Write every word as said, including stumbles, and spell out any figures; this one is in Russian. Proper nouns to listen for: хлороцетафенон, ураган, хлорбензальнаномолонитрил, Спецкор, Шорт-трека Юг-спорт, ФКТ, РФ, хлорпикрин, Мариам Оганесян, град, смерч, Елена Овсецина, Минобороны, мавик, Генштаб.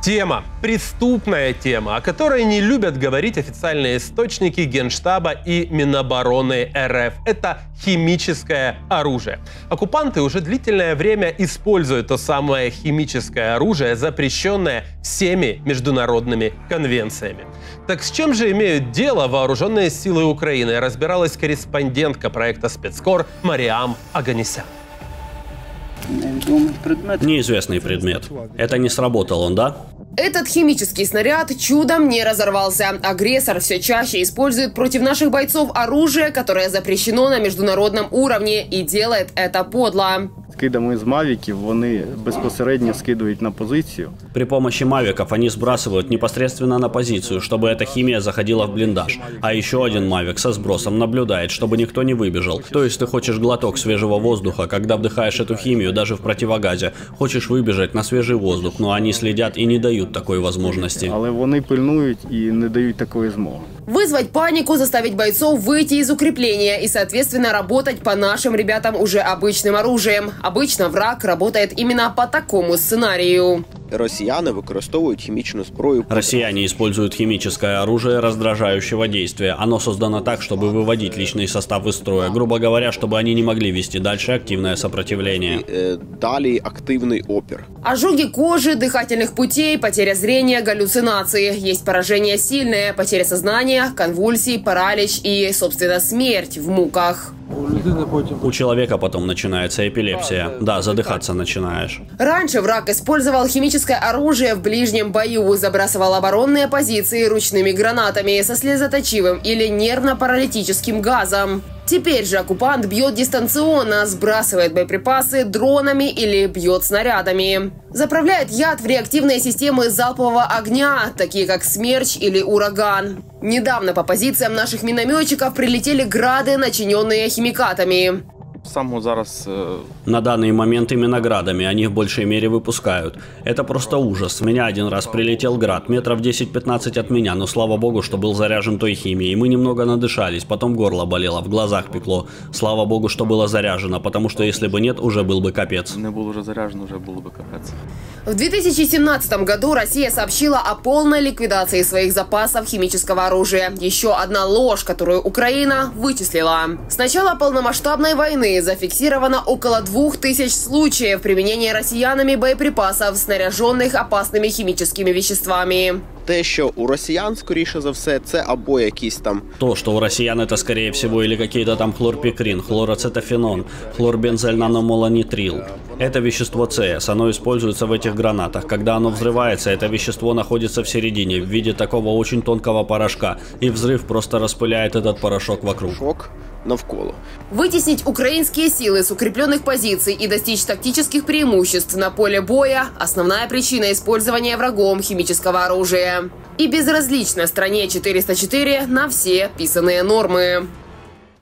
Тема, преступная тема, о которой не любят говорить официальные источники Генштаба и Минобороны РФ. Это химическое оружие. Оккупанты уже длительное время используют то самое химическое оружие, запрещенное всеми международными конвенциями. Так с чем же имеют дело вооруженные силы Украины, разбиралась корреспондентка проекта «Спецкор» Мариам Оганесян. Неизвестный предмет. Это не сработал он, да? Этот химический снаряд чудом не разорвался. Агрессор все чаще использует против наших бойцов оружие, которое запрещено на международном уровне, и делает это подло. Скидом из мавиков они безпосередньо скидывают на позицию. При помощи мавиков они сбрасывают непосредственно на позицию, чтобы эта химия заходила в блиндаж. А еще один мавик со сбросом наблюдает, чтобы никто не выбежал. То есть ты хочешь глоток свежего воздуха, когда вдыхаешь эту химию даже в противогазе. Хочешь выбежать на свежий воздух, но они следят и не дают такой возможности. Але они пильнуют и не дают такой змоги. Вызвать панику, заставить бойцов выйти из укрепления и, соответственно, работать по нашим ребятам уже обычным оружием. Обычно враг работает именно по такому сценарию. Россияне используют химическую зброю. Россияне используют химическое оружие раздражающего действия. Оно создано так, чтобы выводить личный состав из строя. Грубо говоря, чтобы они не могли вести дальше активное сопротивление. Далее активный опер. Ожоги кожи, дыхательных путей, потеря зрения, галлюцинации. Есть поражение сильное, потеря сознания, конвульсии, паралич и, собственно, смерть в муках. У человека потом начинается эпилепсия. Да, задыхаться начинаешь. Раньше враг использовал химическое оружие в ближнем бою, забрасывал оборонные позиции ручными гранатами со слезоточивым или нервно-паралитическим газом. Теперь же оккупант бьет дистанционно, сбрасывает боеприпасы дронами или бьет снарядами. Заправляет яд в реактивные системы залпового огня, такие как «Смерч» или «Ураган». Недавно по позициям наших минометчиков прилетели грады, начиненные химикатами. На данный момент именно градами они в большей мере выпускают. Это просто ужас. Меня один раз прилетел град, метров десять-пятнадцать от меня, но слава богу, что был заряжен той химией. Мы немного надышались, потом горло болело, в глазах пекло. Слава богу, что было заряжено, потому что если бы нет, уже был бы капец. Не был уже заряжен, уже был бы капец. В две тысячи семнадцатом году Россия сообщила о полной ликвидации своих запасов химического оружия. Еще одна ложь, которую Украина вычислила. С начала полномасштабной войны зафиксировано около двух тысяч случаев применения россиянами боеприпасов, снаряженных опасными химическими веществами. То, что у россиян, скорее всего, это або какие-то там... То, что у россиян это, скорее всего, или какие-то там хлорпикрин, хлороцетафенон, хлорбензальнаномолонитрил. Это вещество Ц С, оно используется в этих гранатах. Когда оно взрывается, это вещество находится в середине в виде такого очень тонкого порошка, и взрыв просто распыляет этот порошок вокруг. Шок. Навколо. Вытеснить украинские силы с укрепленных позиций и достичь тактических преимуществ на поле боя – основная причина использования врагом химического оружия. И безразлично стране четыреста четыре на все писанные нормы.